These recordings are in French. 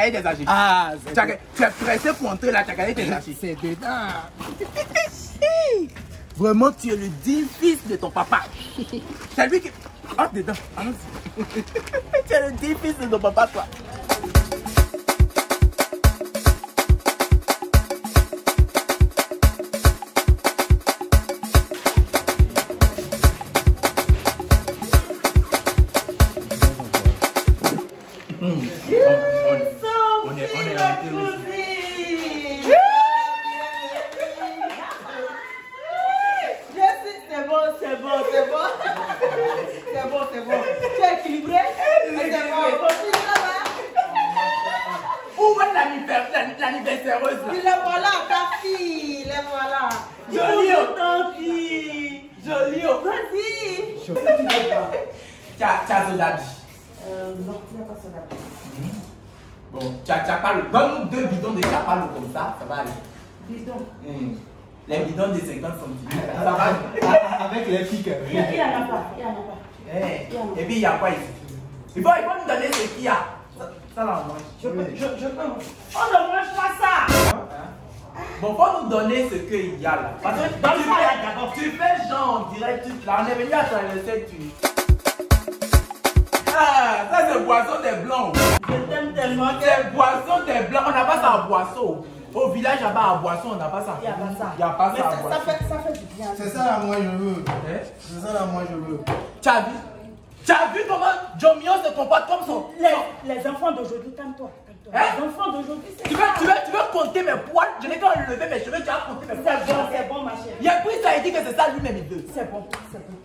cahier des âgés. Ah, tu as pressé pour entrer là, tu as cahier des âgés. C'est dedans. Vraiment, tu es le digne fils de ton papa. C'est lui qui... Oh, dedans. Tu es le digne fils de ton papa, toi. Les bidons de 50 cm. Ça va avec les pics. Il n'y en a pas. Et puis il y a quoi ici? Il faut nous donner ce qu'il y a. Ça là, on mange. Je peux. On ne mange pas ça. Bon, faut nous donner ce qu'il y a là. Parce que dans le cas, tu fais genre, on dirait tout là. On est venu à traverser tout. Ah, ça c'est boisson des blancs. Je t'aime tellement. C'est boisson des blancs. On n'a pas ça en boisson. Au village là-bas à Boisson, on n'a pas ça. Il n'y a pas ça. Il n'y a pas ça. Mais ça fait du bien. C'est ça là, moi je veux. Hein? C'est ça là, moi je veux. Tu as vu? Tu as vu comment Jomio se comporte comme son... Les enfants d'aujourd'hui, calme-toi. Hein? Les enfants d'aujourd'hui, c'est... Tu veux compter mes poils? Je n'ai qu'à enlever mes cheveux, tu as compté mes poils. C'est bon, ma chérie. Il a pris ça et dit que c'est ça lui-même, il veut. C'est bon, c'est bon.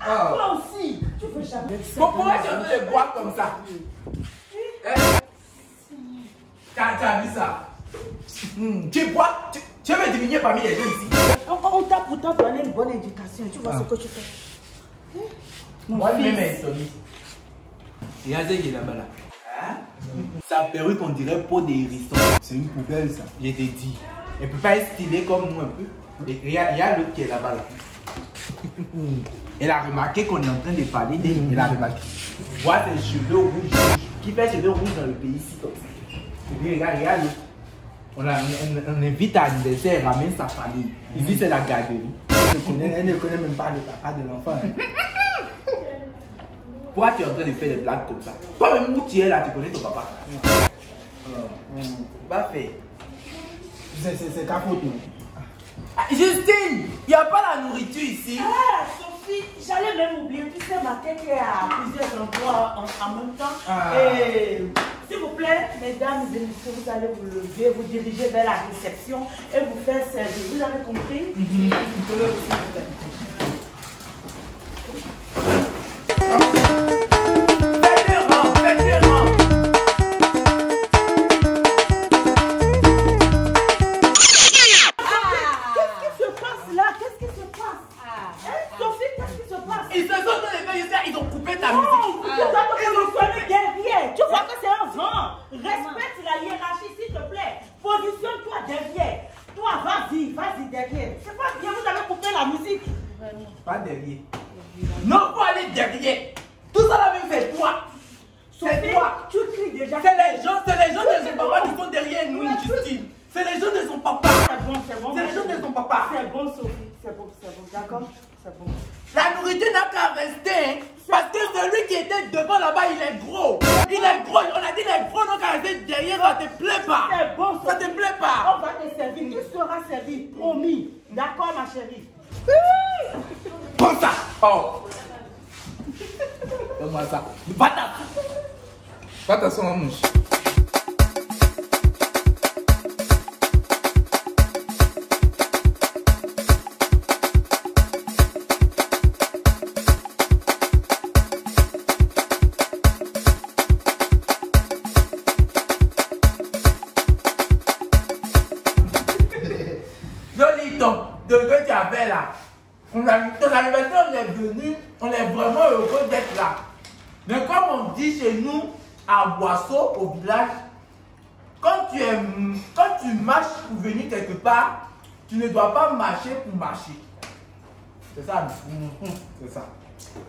Ah, toi aussi, tu veux jamais... Pourquoi tu veux les boire comme ça? Tu as vu ça? Tu bois, tu veux diminuer parmi les gens ici. On t'a pourtant donné une bonne éducation, tu vois ce que tu fais. Moi-même, Sony. Regardez qui est là-bas là. Hein? Sa perruque, on dirait peau des hérissons. C'est une poubelle ça. Je t'ai dit. Elle peut pas être stylée comme nous un peu. Et il y a l'autre qui est là-bas là. Elle a remarqué qu'on est en train de parler d'elle. Elle a remarqué. Vois ses cheveux rouges. Qui fait cheveux rouges dans le pays ici comme ça? Et puis regarde. On invite à l'anniversaire, elle ramène sa famille. Ici, c'est la garderie. Elle ne connaît même pas le papa de l'enfant. Hein. Pourquoi tu es en train de faire des blagues comme ça? Toi-même, où tu es là, tu connais ton papa. Parfait. C'est ta faute, non? Ah, Justine, il n'y a pas la nourriture ici. Ah, Sophie, j'allais même oublier. Tu sais, ma tête est à plusieurs endroits en même temps. Ah. Et... s'il vous plaît, mesdames et messieurs, vous allez vous lever, vous diriger vers la réception et vous faire servir. Vous avez compris?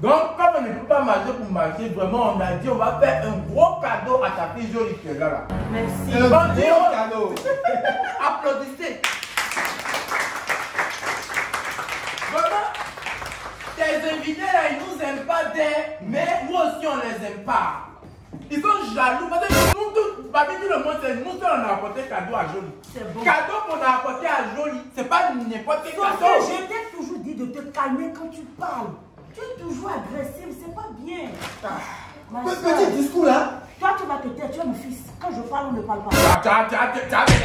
Donc, comme on ne peut pas manger pour manger, vraiment, on a dit on va faire un gros cadeau à ta fille jolie qui est là. Merci. C'est un gros cadeau. Applaudissez. Voilà. Tes invités là, ils nous aiment pas d'air, mais nous aussi on les aime pas. Ils sont jaloux parce que nous tous, parmi tout le monde, c'est nous seuls on a apporté cadeau à Jolie. C'est bon. Cadeau qu'on a apporté à Jolie, c'est pas n'importe quel cadeau. Je t'ai toujours dit de te calmer quand tu parles. Tu es toujours agressive, c'est pas bien. Quel petit discours là? Toi tu vas te taire, tu es mon fils. Quand je parle, on ne parle pas. T'as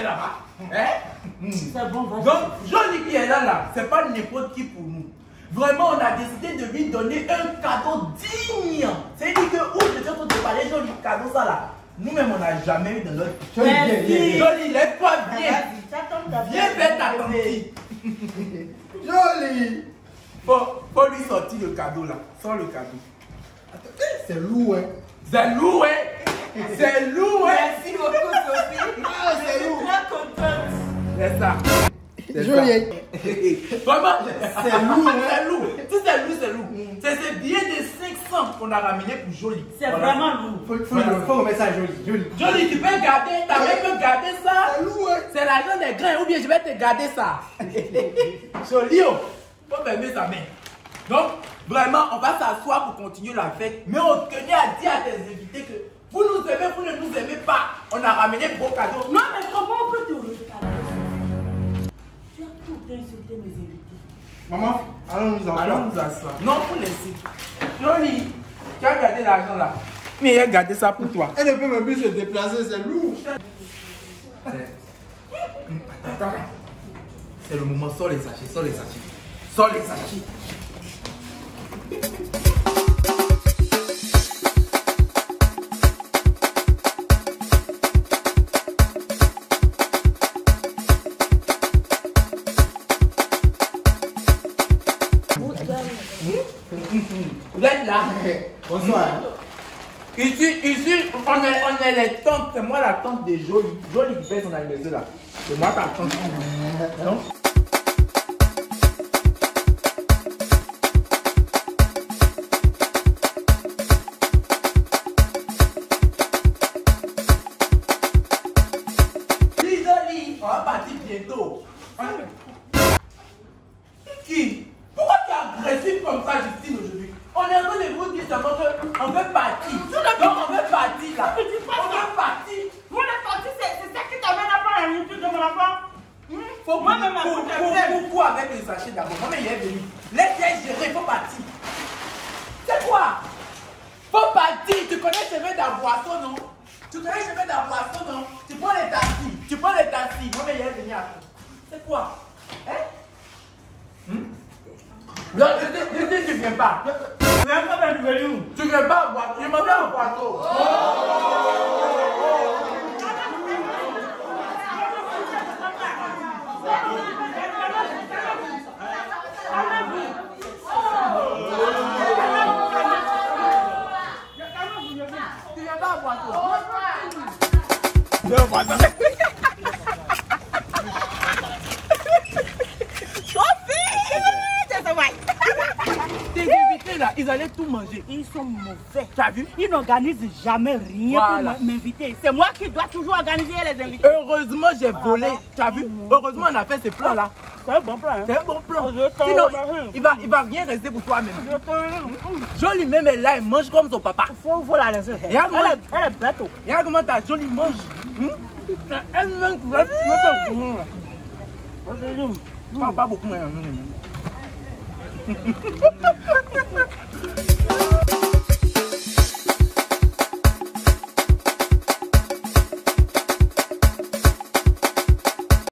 là-bas. Hein? C'est bon, vas-y. Donc, Jolie qui est là, c'est pas n'importe qui pour nous. Vraiment, on a décidé de lui donner un cadeau digne. C'est-à-dire que, où je suis en train de parler, Jolie, cadeau ça là. Nous-mêmes, on n'a jamais eu de notre. Jolie, Jolie, lève-toi bien. Viens faire ta tombée. Jolie. Faut lui sortir le cadeau là. Sors le cadeau. C'est lourd, hein. C'est lourd, hein. C'est lourd, hein. Merci beaucoup, Sophie. Ah, c'est lourd. Je suis très contente. C'est ça. C'est lourd. Vraiment, c'est lourd. C'est lourd. Si c'est lourd, c'est lourd. C'est ce billet de 500 qu'on a ramené pour Jolie. C'est vraiment lourd. Faut remettre ça à Jolie. Jolie, tu peux garder. T'as même garder ça. C'est lourd, hein. C'est l'argent des grains. Ou bien je vais te garder ça. Jolie, oh. Faut fermer sa main. Donc, vraiment, on va s'asseoir pour continuer la fête. Mais on tenait à dire à tes invités que vous nous aimez, vous ne nous aimez pas. On a ramené gros cadeaux. Non, mais comment on peut te regarder? Tu as tout insulté mes invités. Maman, allons nous asseoir. Non, vous laissez. Jolie, tu as gardé l'argent là. Mais elle a gardé ça pour toi. Elle ne peut même plus se déplacer, c'est lourd. Attends. C'est le moment, sors les sachets, sors les sachets. Sors les sachets. Vous êtes là. Bonsoir. Ici, on est les tantes. C'est moi la tante des Jolie. Jolie qui fait son anniversaire là. C'est moi ta tante. Non? Ils allaient tout manger. Ils sont mauvais. T'as vu? Ils n'organisent jamais rien pour m'inviter. C'est moi qui dois toujours organiser les invités. Heureusement, j'ai volé. T'as vu? Heureusement, on a fait ce plan là. C'est un bon plan. Hein? C'est un bon plan. Sinon, il va rien rester pour toi-même. Jolie même est là, elle mange comme son papa. Faut la laisser. Elle est bête. Regarde comment ta Jolie mange. Elle mange. Pas beaucoup.